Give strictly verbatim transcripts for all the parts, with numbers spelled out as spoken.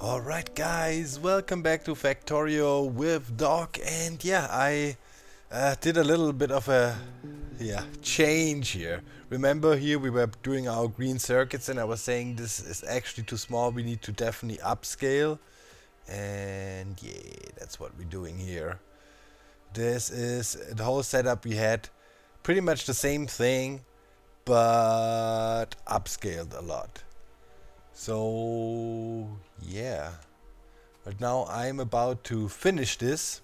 Alright guys, welcome back to Factorio with Doc, and yeah, I uh, did a little bit of a yeah change here. Remember, here we were doing our green circuits and I was saying this is actually too small, we need to definitely upscale, and yeah, that's what we're doing here. This is the whole setup we had, pretty much the same thing, but upscaled a lot. So yeah, but now I'm about to finish this.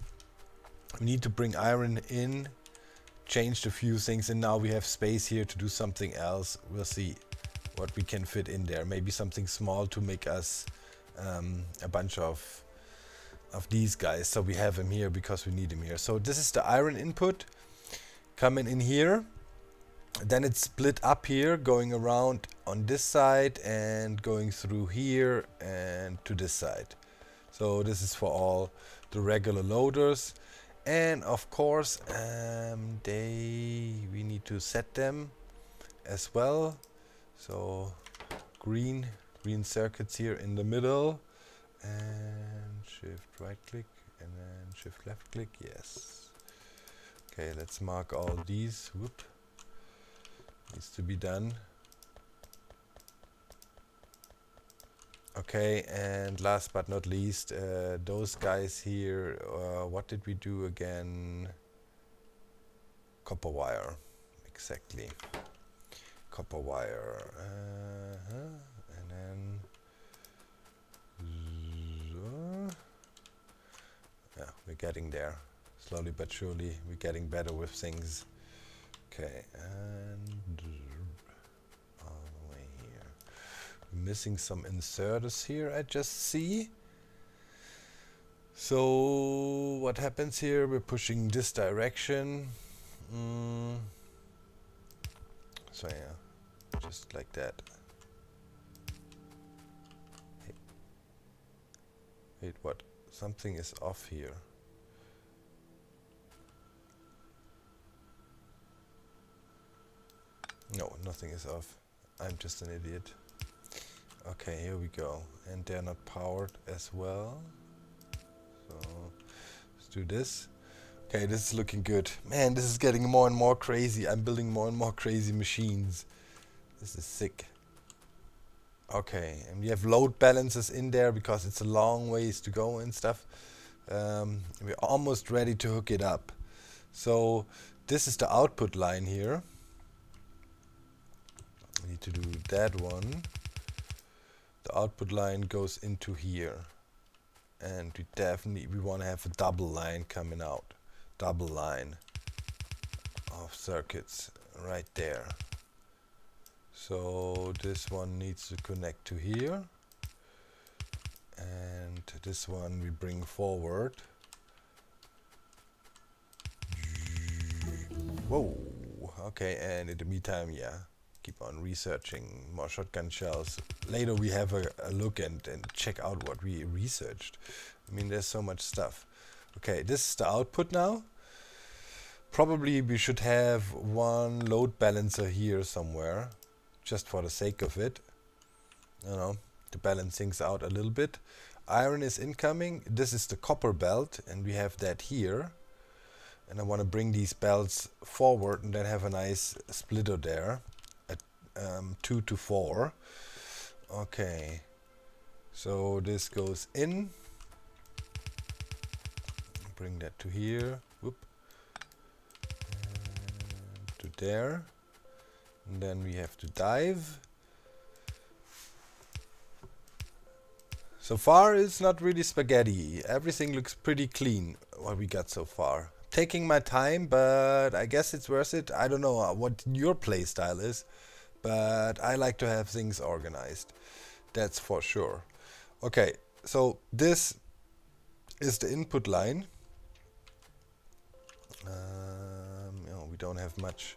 We need to bring iron in, change a few things, and now we have space here to do something else. We'll see what we can fit in there. Maybe something small to make us um, a bunch of of these guys, so we have them here because we need them here. So this is the iron input coming in here. Then it's split up here, going around on this side and going through here and to this side. So this is for all the regular loaders, and of course um, they we need to set them as well. So green green circuits here in the middle, and shift right click and then shift left click. Yes, okay, let's mark all these. Whoop, needs to be done. Okay, and last but not least, uh, those guys here, uh, what did we do again? Copper wire, exactly, copper wire, uh-huh. And then so yeah, we're getting there slowly but surely, we're getting better with things. Okay, and all the way here. We're missing some inserters here, I just see. So what happens here? We're pushing this direction. Mm. So yeah, just like that. Hey. Wait, what? Something is off here. No, nothing is off. I'm just an idiot. Okay, here we go. And they're not powered as well. So let's do this. Okay, this is looking good. Man, this is getting more and more crazy. I'm building more and more crazy machines. This is sick. Okay, and we have load balancers in there because it's a long ways to go and stuff. Um, we're almost ready to hook it up. So this is the output line here. We need to do that one. The output line goes into here, and we definitely we want to have a double line coming out, double line of circuits right there. So this one needs to connect to here, and this one we bring forward. Whoa, okay, and in the meantime, yeah, keep on researching more shotgun shells. Later we have a, a look and, and check out what we researched. I mean, there's so much stuff. Okay, this is the output now. Probably we should have one load balancer here somewhere, just for the sake of it, you know, to balance things out a little bit. Iron is incoming. This is the copper belt, and we have that here. And I want to bring these belts forward and then have a nice splitter there. Um, two to four. Okay, so this goes in. Bring that to here. Whoop. And to there. And then we have to dive. So far, it's not really spaghetti. Everything looks pretty clean, what we got so far. Taking my time, but I guess it's worth it. I don't know uh, what your play style is, but I like to have things organized, that's for sure. Okay, so this is the input line. Um, you know, we don't have much,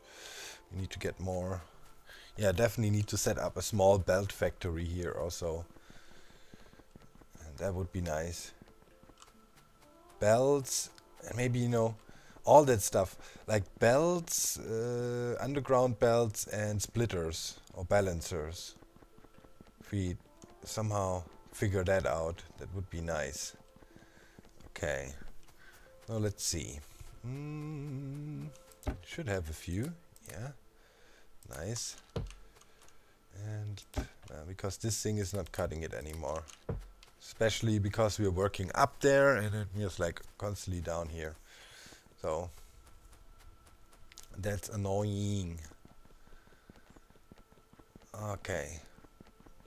we need to get more. Yeah, definitely need to set up a small belt factory here also, and that would be nice. Belts, and maybe, you know, all that stuff, like belts, uh, underground belts, and splitters or balancers. If we somehow figure that out. That would be nice. Okay. Now let's see. Mm, should have a few. Yeah. Nice. And uh, because this thing is not cutting it anymore. Especially because we're working up there and it feels like constantly down here. So that's annoying. Okay.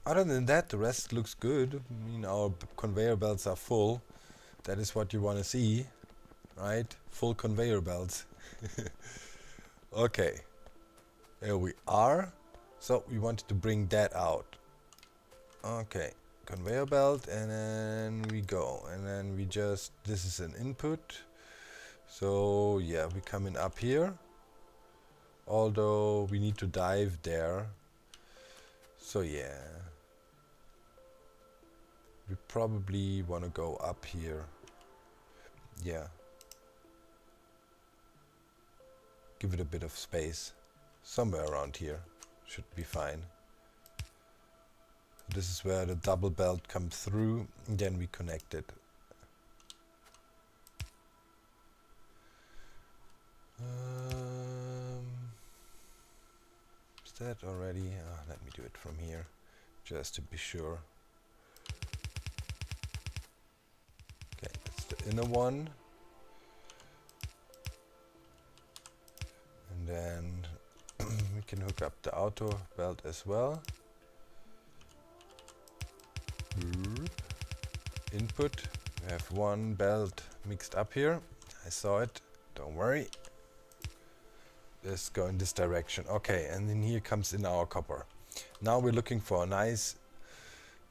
Other than that, the rest looks good. I mean, our conveyor belts are full. That is what you want to see, right? Full conveyor belts. Okay. There we are. So we wanted to bring that out. Okay. Conveyor belt, and then we go, and then we just, this is an input. So yeah, we're coming up here, although we need to dive there. So yeah, we probably want to go up here. Yeah, give it a bit of space. Somewhere around here should be fine. This is where the double belt comes through, and then we connect it. Um, is that already? Oh, let me do it from here, just to be sure. Okay, that's the inner one. And then we can hook up the outer belt as well. Input, we have one belt mixed up here. I saw it, don't worry. Let's go in this direction. Okay, and then here comes in our copper. Now we're looking for a nice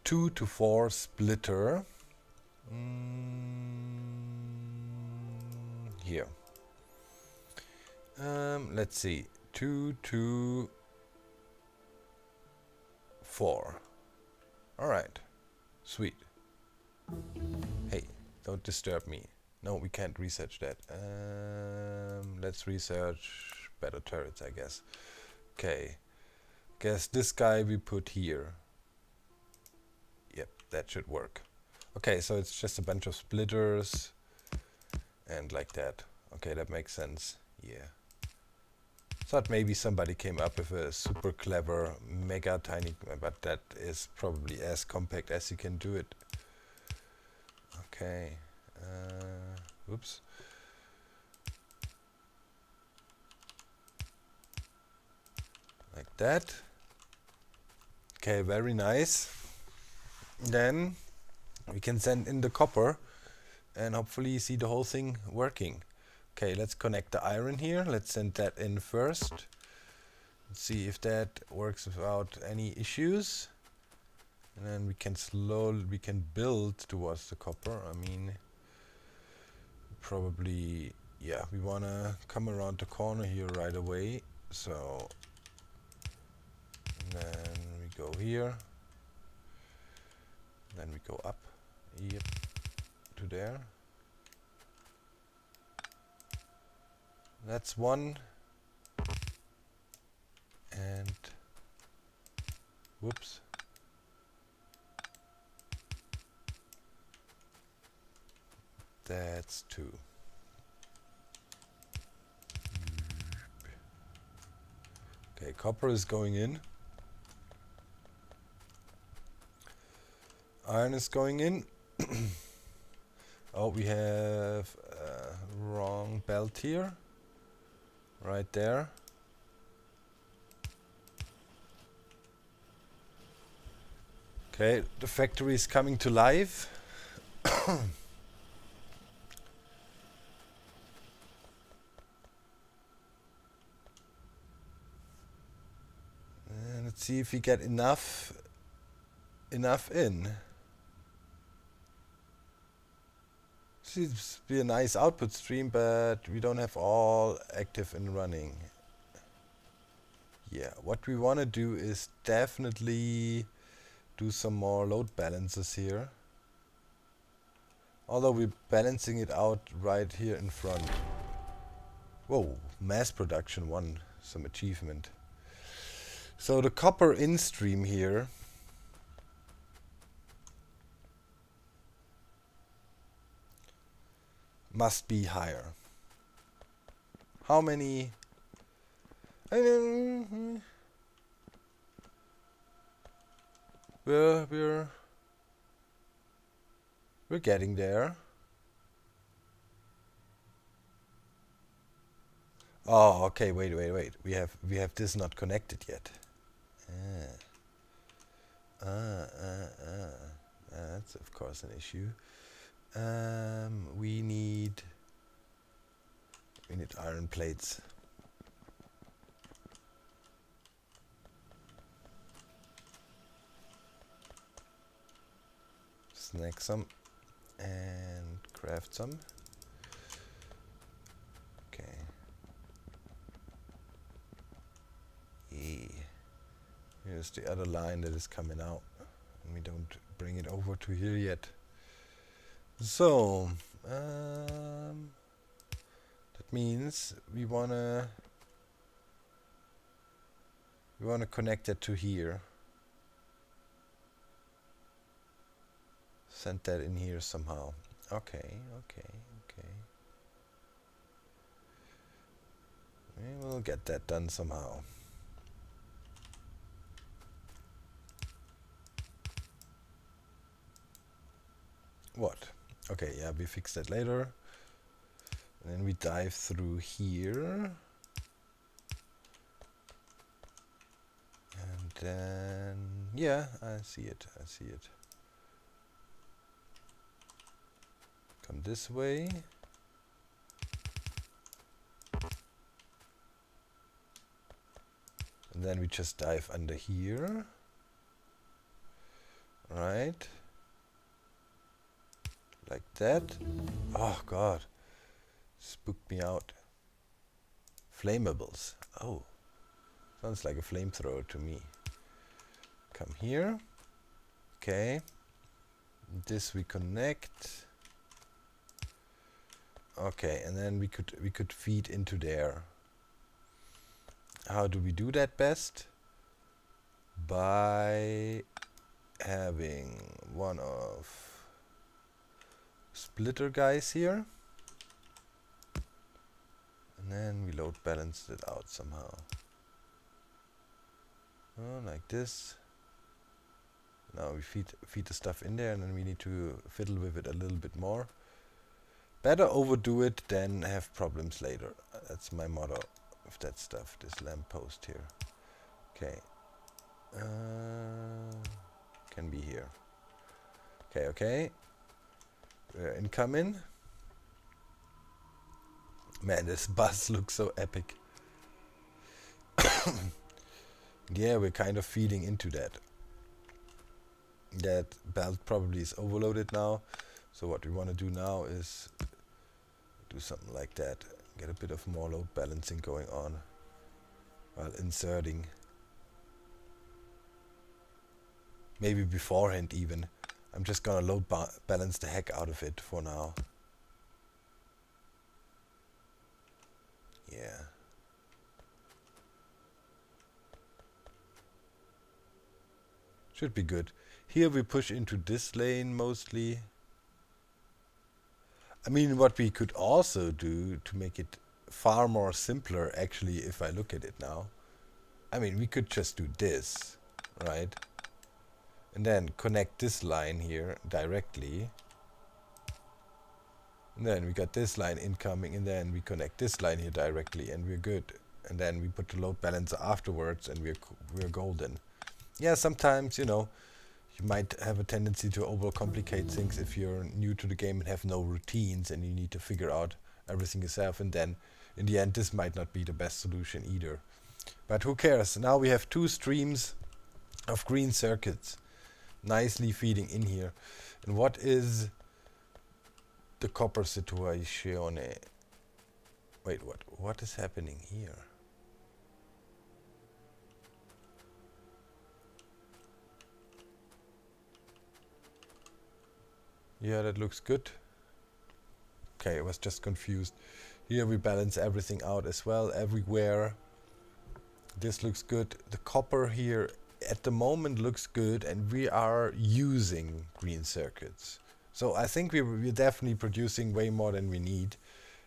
two to four splitter. Mm, here. Um, let's see, two to four. All right, sweet. Hey, don't disturb me. No, we can't research that. Um, let's research better turrets, I guess. Okay. Guess this guy we put here. Yep, that should work. Okay, so it's just a bunch of splitters and like that. Okay, that makes sense. Yeah. Thought maybe somebody came up with a super clever, mega tiny, but that is probably as compact as you can do it. Okay. Uh, oops. Like that. Okay, very nice. Then we can send in the copper and hopefully you see the whole thing working. Okay, let's connect the iron here. Let's send that in first. Let's see if that works without any issues. And then we can slowly, we can build towards the copper. I mean, probably, yeah, we want to come around the corner here right away. So, and then we go here. Then we go up, yep, to there. That's one. And, whoops. That's two. Okay, copper is going in. Iron is going in. Oh, we have uh, wrong belt here. Right there. Okay, the factory is coming to life. See if we get enough enough in. Seems to be a nice output stream, but we don't have all active and running. Yeah, what we want to do is definitely do some more load balances here. Although we're balancing it out right here in front. Whoa, mass production one, some achievement. So the copper in stream here must be higher. How many? We're, we're, we're getting there. Oh, okay, wait, wait, wait. We have, we have this not connected yet. Ah, ah, ah, ah. That's of course an issue. Um, we need, we need iron plates. Snack some and craft some. Okay. Yeah. Here's the other line that is coming out. And we don't bring it over to here yet. So, um, that means we wanna we wanna connect it to here. Send that in here somehow. Okay, okay, okay. We will get that done somehow. What? Okay, yeah, we fix that later. And then we dive through here. And then, yeah, I see it, I see it. Come this way. And then we just dive under here. Right. Like that. Oh god. Spooked me out. Flammables. Oh. Sounds like a flamethrower to me. Come here. Okay. This we connect. Okay, and then we could we could feed into there. How do we do that best? By having one of splitter guys here, and then we load balance it out somehow. Oh, like this. Now we feed feed the stuff in there, and then we need to fiddle with it a little bit more. Better overdo it than have problems later. That's my motto of that stuff, this lamppost here. Okay. Uh, can be here. Okay, okay. We're incoming. Man, this bus looks so epic. Yeah, we're kind of feeding into that. That belt probably is overloaded now. So what we want to do now is do something like that. Get a bit of more load balancing going on while inserting. Maybe beforehand even. I'm just gonna load ba balance the heck out of it for now. Yeah. Should be good. Here we push into this lane mostly. I mean, what we could also do to make it far more simpler, actually, if I look at it now. I mean, we could just do this, right? And then connect this line here directly. And then we got this line incoming, and then we connect this line here directly, and we're good. And then we put the load balancer afterwards, and we're, we're golden. Yeah, sometimes, you know, you might have a tendency to overcomplicate things if you're new to the game and have no routines and you need to figure out everything yourself, and then in the end this might not be the best solution either. But who cares? Now we have two streams of green circuits nicely feeding in here. And what is the copper situation? Wait, what? What is happening here? Yeah, that looks good. Okay, I was just confused. Here we balance everything out as well, everywhere. This looks good. The copper here at the moment looks good, and we are using green circuits. So I think we're, we're definitely producing way more than we need.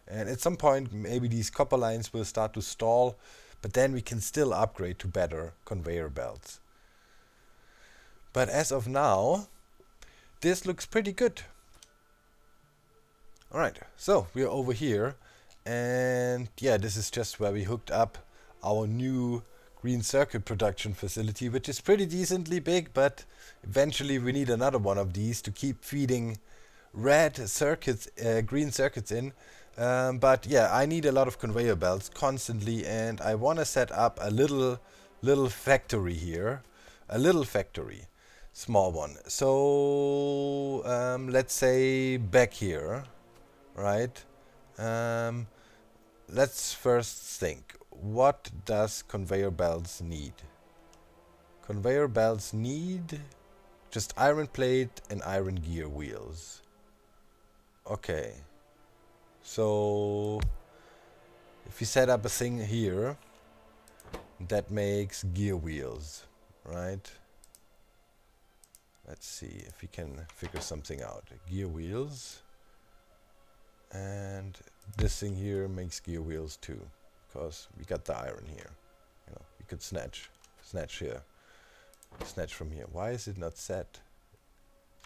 And at some point, maybe these copper lines will start to stall, but then we can still upgrade to better conveyor belts. But as of now, this looks pretty good. Alright, so we're over here, and yeah, this is just where we hooked up our new green circuit production facility, which is pretty decently big, but eventually we need another one of these to keep feeding red circuits, uh, green circuits in. Um, but yeah, I need a lot of conveyor belts constantly, and I want to set up a little, little factory here, a little factory, small one. So um, let's say back here, right? Um, let's first think. What does conveyor belts need? Conveyor belts need just iron plate and iron gear wheels. Okay. So if you set up a thing here, that makes gear wheels, right? Let's see if we can figure something out. Gear wheels. And this thing here makes gear wheels too, because we got the iron here. You know, we could snatch, snatch here, snatch from here. Why is it not set?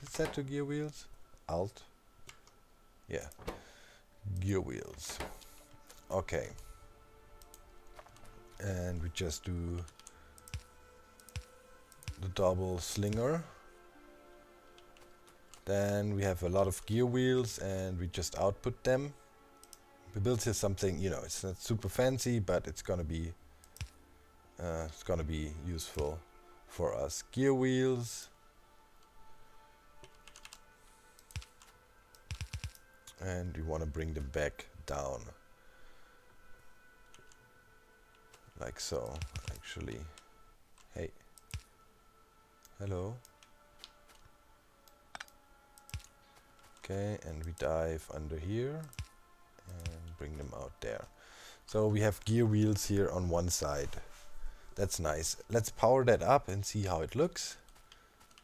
Is it set to gear wheels? Alt. Yeah, gear wheels. Okay. And we just do the double slinger. Then we have a lot of gear wheels, and we just output them. We built here something, you know, it's not super fancy, but it's gonna be uh, it's gonna be useful for us. Gear wheels, and we want to bring them back down, like so. Actually, hey, hello. Okay, and we dive under here and bring them out there. So we have gear wheels here on one side. That's nice. Let's power that up and see how it looks.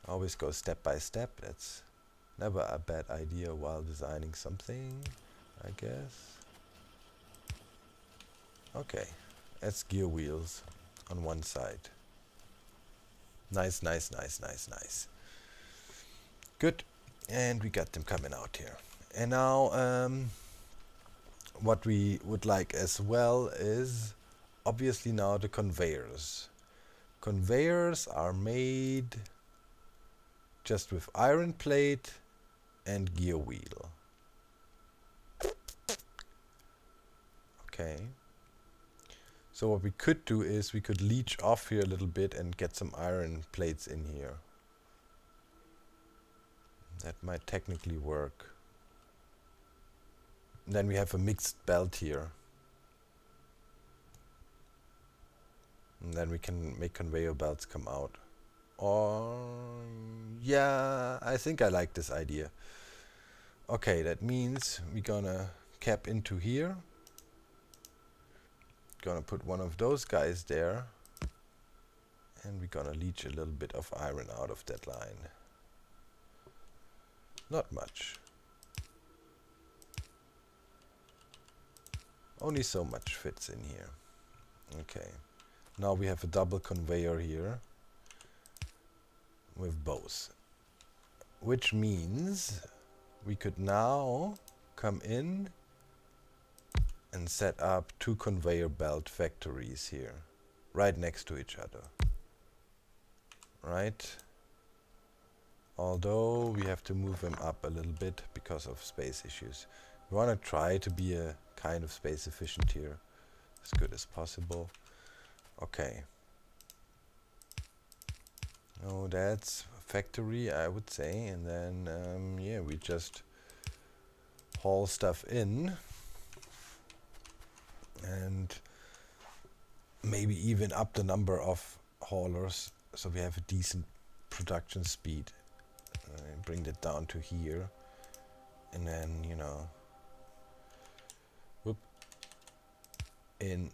Always go step by step. That's never a bad idea while designing something, I guess. Okay, that's gear wheels on one side. Nice, nice, nice, nice, nice. Good. And we got them coming out here. And now um, what we would like as well is obviously now the conveyors. Conveyors are made just with iron plate and gear wheel. Okay. So what we could do is we could leech off here a little bit and get some iron plates in here. That might technically work. And then we have a mixed belt here. And then we can make conveyor belts come out. Or, yeah, I think I like this idea. Okay, that means we're gonna cap into here. Gonna put one of those guys there. And we're gonna leech a little bit of iron out of that line. Not much. Only so much fits in here. Okay. Now we have a double conveyor here with both. Which means we could now come in and set up two conveyor belt factories here. Right next to each other. Right? Although we have to move them up a little bit because of space issues. We want to try to be a kind of space efficient here, as good as possible. Okay. Oh, that's a factory, I would say. And then, um, yeah, we just haul stuff in. And maybe even up the number of haulers so we have a decent production speed. Bring that down to here, and then, you know, whoop, in,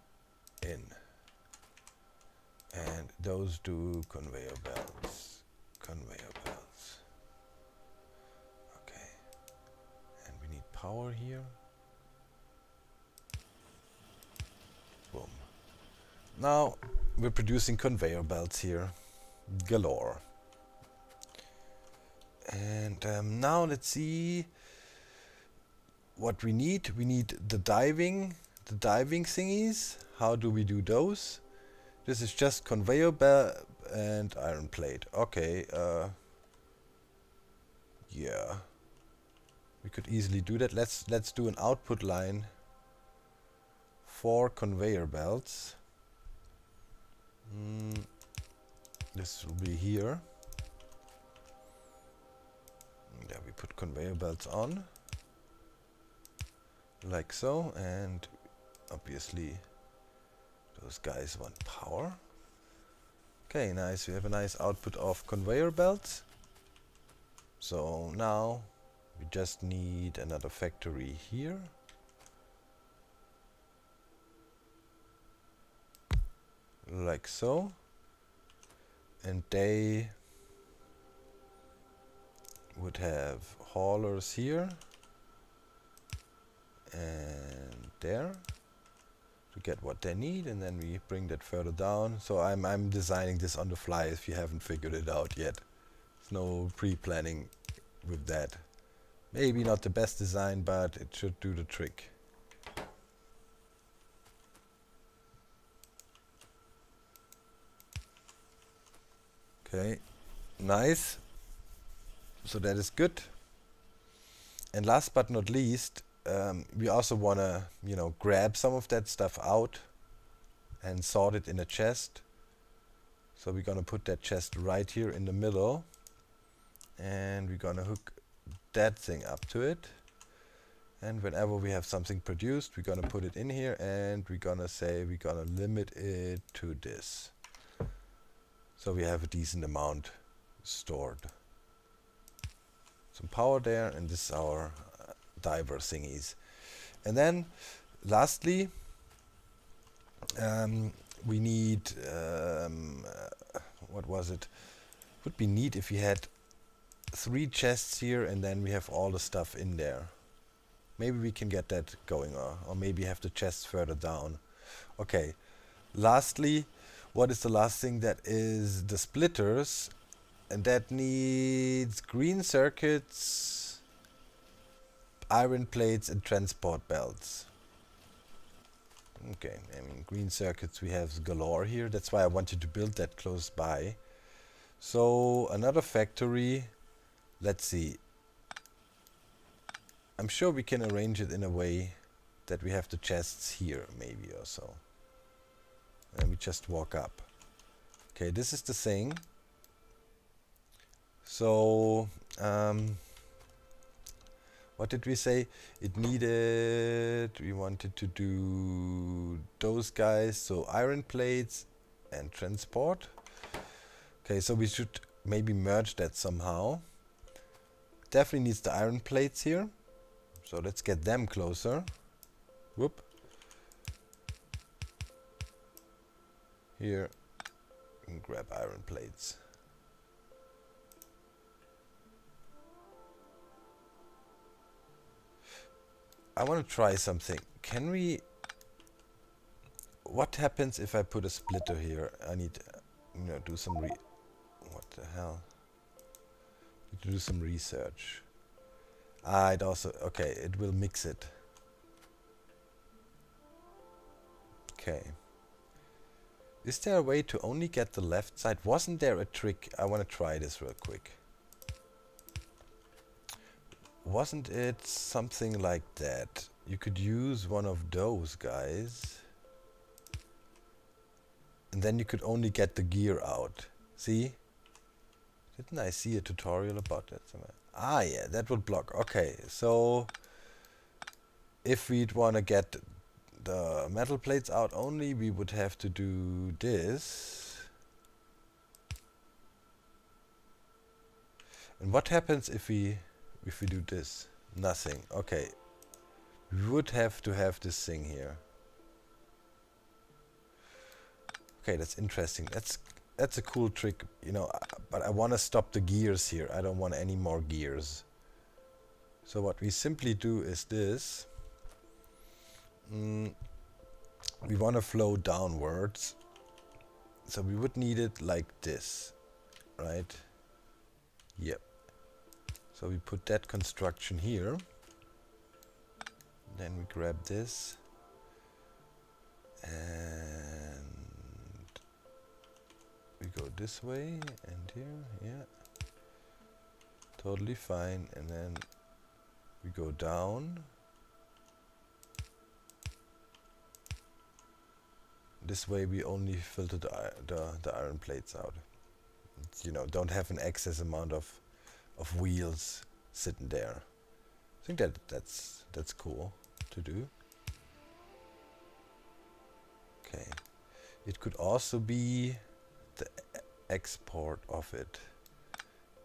in, and those do conveyor belts, conveyor belts. Okay, tower here. Boom. Now we're producing conveyor belts here, galore. And um, now let's see what we need. We need the diving, the diving thingies. How do we do those? This is just conveyor belt and iron plate. Okay. Uh, yeah. We could easily do that. Let's let's do an output line for conveyor belts. Mm, this will be here. Yeah, we put conveyor belts on, like so, and obviously those guys want power. Okay, nice. We have a nice output of conveyor belts. So now we just need another factory here. Like so. And they would have haulers here and there to get what they need, and then we bring that further down. So I'm, I'm designing this on the fly if you haven't figured it out yet. There's no pre-planning with that. Maybe not the best design, but it should do the trick. Okay, nice. So that is good. And last but not least, um, we also want to, you know, grab some of that stuff out and sort it in a chest. So we're going to put that chest right here in the middle, and we're going to hook that thing up to it, and whenever we have something produced, we're gonna put it in here, and we're gonna say we're gonna limit it to this, so we have a decent amount stored. Some power there, and this is our uh, diver thingies. And then lastly, um, we need um, uh, what was it? Would be neat if we had three chests here, and then we have all the stuff in there. Maybe we can get that going, or, or maybe have the chests further down. Okay, lastly, what is the last thing? That is the splitters, and that needs green circuits, iron plates, and transport belts. Okay, I mean, green circuits we have galore here. That's why I wanted to build that close by. So another factory. Let's see. I'm sure we can arrange it in a way that we have the chests here, maybe, or so. And we just walk up. Okay, this is the thing. So, um, what did we say? It needed, we wanted to do those guys, so iron plates and transport. Okay, so we should maybe merge that somehow. Definitely needs the iron plates here, so let's get them closer. Whoop. Here, and grab iron plates. I want to try something. Can we? What happens if I put a splitter here? I need, you know, do some re. What the hell? To do some research. Ah, it also, okay, it will mix it. Okay. Is there a way to only get the left side? Wasn't there a trick? I want to try this real quick. Wasn't it something like that? You could use one of those guys, and then you could only get the gear out. See? Didn't I see a tutorial about that somewhere? Ah, yeah, that would block. Okay, so if we'd want to get the metal plates out only, we would have to do this. And what happens if we if we do this? Nothing. Okay, we would have to have this thing here. Okay, that's interesting. That's That's a cool trick, you know, uh, but I want to stop the gears here. I don't want any more gears. So what we simply do is this. Mm, we want to flow downwards, so we would need it like this, right? Yep. So we put that construction here, then we grab this and we go this way and here. Yeah, totally fine. And then we go down this way. We only filter the, the, the iron plates out. It's, you know, don't have an excess amount of of wheels sitting there. I think that that's that's cool to do. Okay, it could also be the export of it.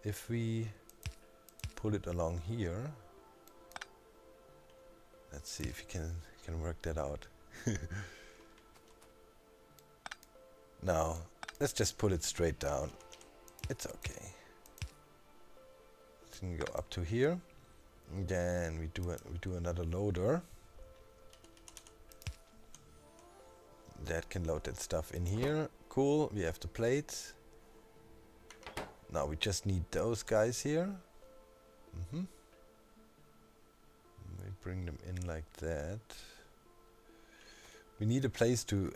If we pull it along here, let's see if we can can work that out. Now, let's just pull it straight down. It's okay. Let's go up to here. And then we do a, we do another loader. That can load that stuff in here. Cool. We have the plates. Now we just need those guys here. Mm-hmm. We bring them in like that. We need a place to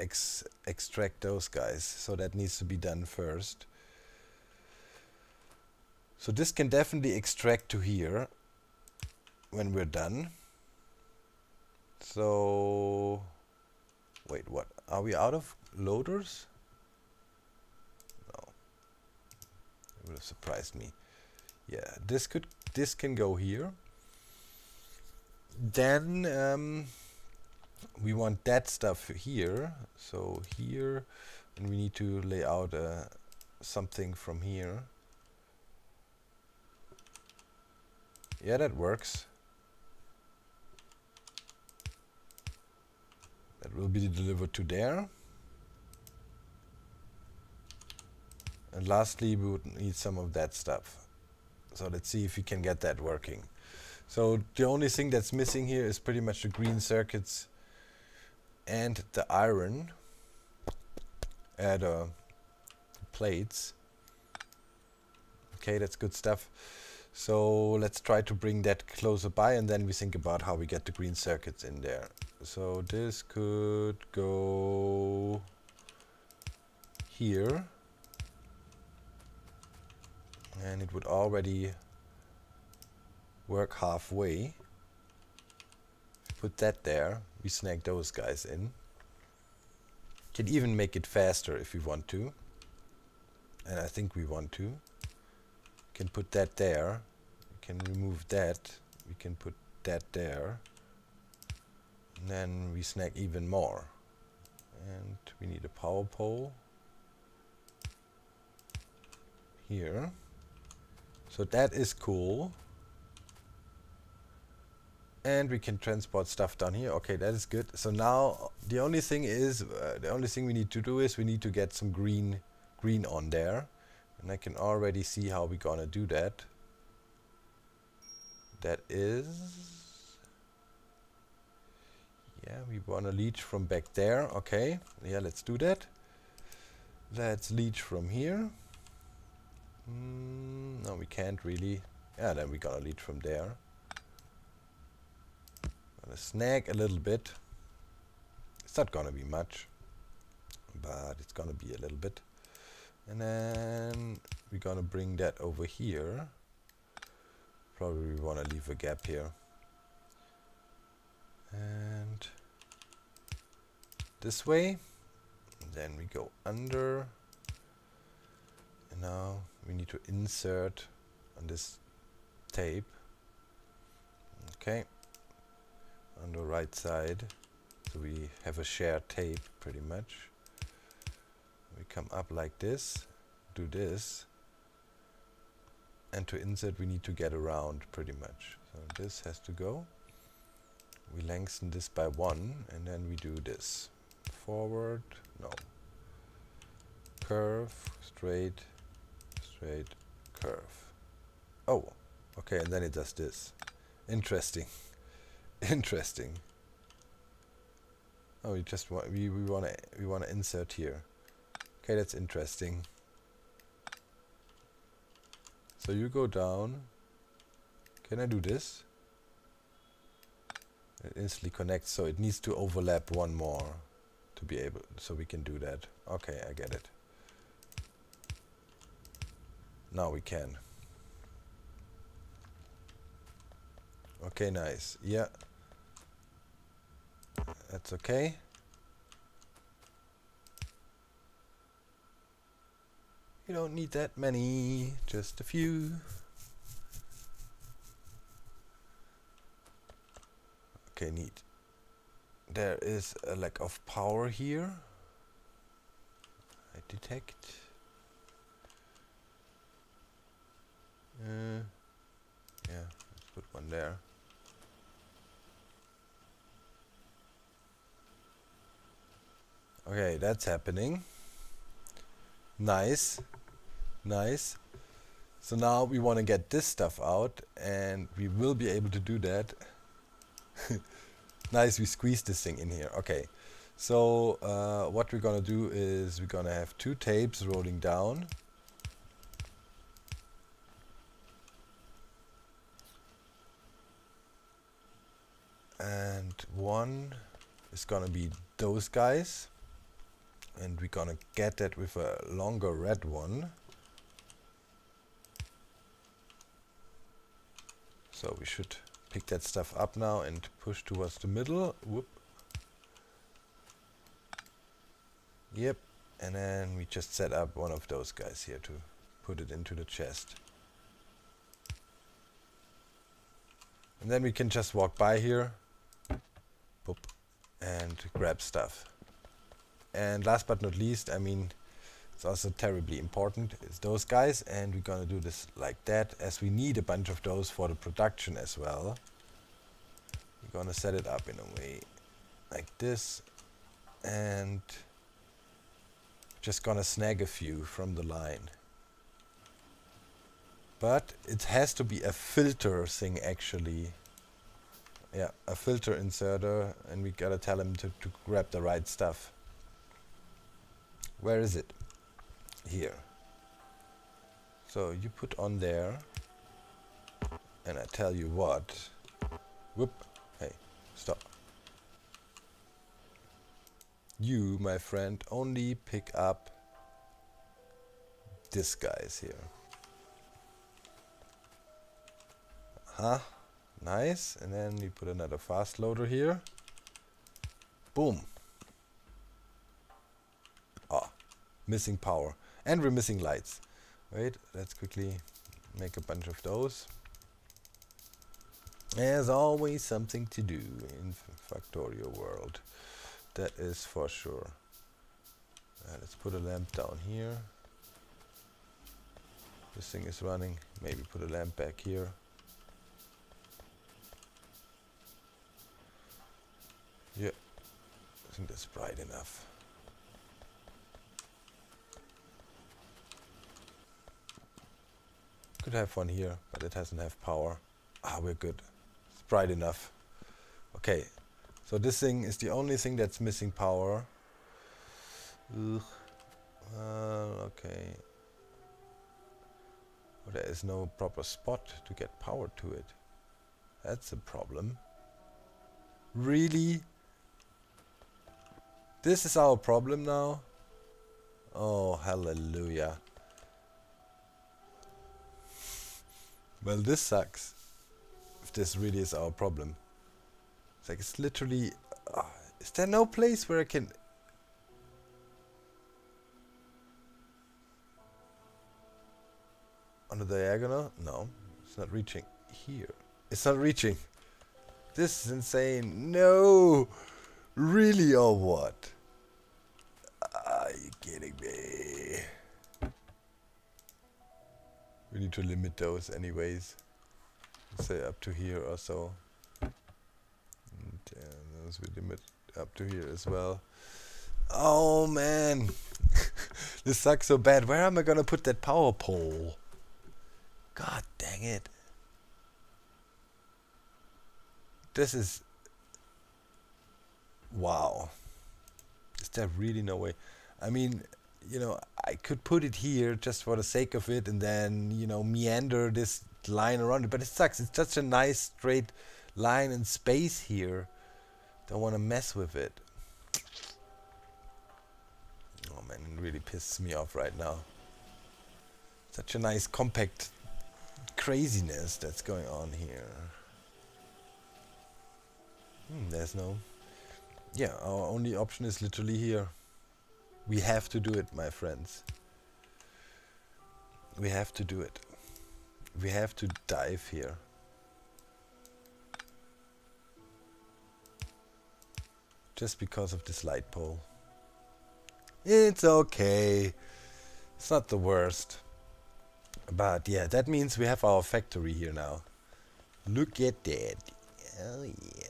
Ex extract those guys, so that needs to be done first. So this can definitely extract to here when we're done. So wait, what, are we out of loaders? No, it would have surprised me. Yeah, this could this can go here. Then um, we want that stuff here, so here, and we need to lay out uh, something from here. Yeah, that works. That will be delivered to there. And lastly, we would need some of that stuff. So let's see if we can get that working. So the only thing that's missing here is pretty much the green circuits and the iron at uh, plates. Okay, that's good stuff. So let's try to bring that closer by, and then we think about how we get the green circuits in there. So this could go here, and it would already work halfway. Put that there. We snag those guys in. Can even make it faster if we want to, and I think we want to. Can put that there. We can remove that. We can put that there, and then we snag even more. And we need a power pole here. So that is cool. And we can transport stuff down here. Okay, that is good. So now the only thing is, uh, the only thing we need to do is we need to get some green, green on there, and I can already see how we're gonna do that. That is, yeah, we wanna leech from back there. Okay, yeah, let's do that. Let's leech from here. Mm, no, we can't really. Yeah, then we gotta leech from there. Snag a little bit. It's not gonna be much, but it's gonna be a little bit. And then we're gonna bring that over here. Probably we want to leave a gap here, and this way. And then we go under, and now we need to insert on this tape. Okay, on the right side, so we have a shared tape pretty much. We come up like this, do this, and to insert we need to get around pretty much. So this has to go. We lengthen this by one, and then we do this. Forward, no. Curve, straight, straight, curve. Oh, Okay, and then it does this. Interesting. Interesting. Oh, we just want we we want to we want to insert here. Okay, that's interesting. So you go down. Can I do this? It instantly connects, so it needs to overlap one more to be able, so we can do that. Okay, I get it. Now we can. Okay, nice. Yeah. That's okay. You don't need that many, just a few. Okay, neat. There is a lack of power here. I detect. Uh, yeah, let's put one there. Okay, that's happening. Nice. Nice. So now we want to get this stuff out, and we will be able to do that. Nice, we squeezed this thing in here. Okay, so uh, what we're going to do is we're going to have two tapes rolling down. And one is going to be those guys. And we're gonna get that with a longer red one. So we should pick that stuff up now and push towards the middle. Whoop. Yep. And then we just set up one of those guys here to put it into the chest. And then we can just walk by here. Boop. And grab stuff. And last but not least, I mean, it's also terribly important, is those guys, and we're gonna do this like that, as we need a bunch of those for the production as well. We're gonna set it up in a way like this, and just gonna snag a few from the line. But it has to be a filter thing actually. Yeah, a filter inserter, and we gotta tell him to, to grab the right stuff. Where is it? Here. So you put on there, and I tell you what. Whoop. Hey, stop. You, my friend, only pick up this guy's here. Huh? Nice. And then you put another fast loader here. Boom. Missing power, and we're missing lights. Wait, let's quickly make a bunch of those. There's always something to do in Factorio world, that is for sure. Uh, let's put a lamp down here. This thing is running. Maybe put a lamp back here. Yeah, I think that's bright enough. Could have one here, but it doesn't have power. Ah, we're good. It's bright enough. Okay, so this thing is the only thing that's missing power. Ugh. Uh, okay. Well, there is no proper spot to get power to it. That's a problem. Really? This is our problem now? Oh, hallelujah. Well, this sucks, if this really is our problem. It's like, it's literally... Uh, is there no place where I can... On the diagonal? No, it's not reaching here. It's not reaching. This is insane. No! Really, or what? Are you kidding me? We need to limit those anyways. Say up to here or so. And uh, those we limit up to here as well. Oh man! This sucks so bad. Where am I gonna put that power pole? God dang it. This is... wow. Is there really no way? I mean, you know, I could put it here just for the sake of it and then, you know, meander this line around it, but it sucks. It's such a nice straight line and space here. Don't want to mess with it. Oh man, it really pisses me off right now. Such a nice compact craziness that's going on here. Hmm, there's no... yeah, our only option is literally here. We have to do it, my friends. We have to do it. We have to dive here. Just because of this light pole. It's okay. It's not the worst. But yeah, that means we have our factory here now. Look at that. Oh yeah.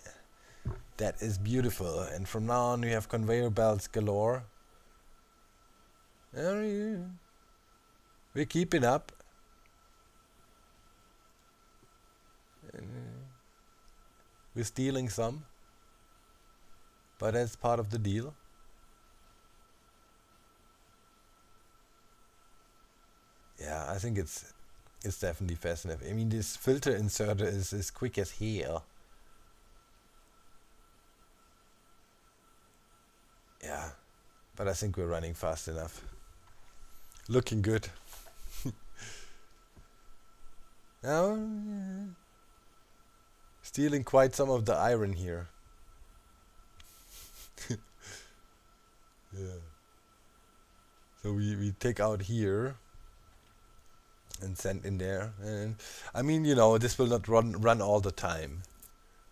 That is beautiful. And from now on we have conveyor belts galore. Oh, yeah. We're keeping up. We're stealing some, but that's part of the deal. Yeah, I think it's it's definitely fascinating. I mean, this filter inserter is as quick as hell. Yeah, but I think we're running fast enough. Looking good. Oh, yeah. Stealing quite some of the iron here. Yeah. So we, we take out here and send in there. And I mean, you know, this will not run run all the time.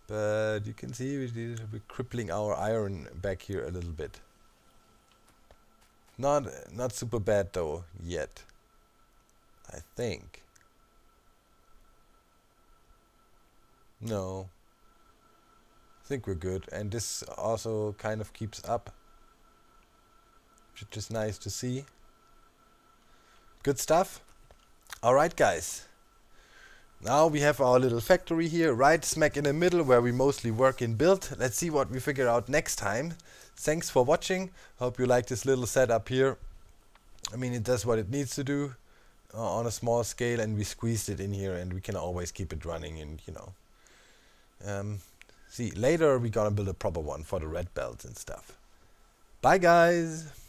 But you can see we did, we're crippling our iron back here a little bit. Not not super bad though yet, I think. No, I think we're good, and this also kind of keeps up, which is nice to see. Good stuff. Alright guys, now we have our little factory here, right smack in the middle where we mostly work and build. Let's see what we figure out next time. Thanks for watching. Hope you like this little setup here. I mean, it does what it needs to do uh, on a small scale, and we squeezed it in here, and we can always keep it running, and you know. Um, see, later we're gonna build a proper one for the red belts and stuff. Bye guys!